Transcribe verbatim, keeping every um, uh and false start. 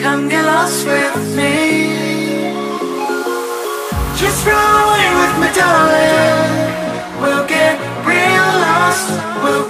Come get lost with me. Just run away with me, darling. We'll get real lost. We'll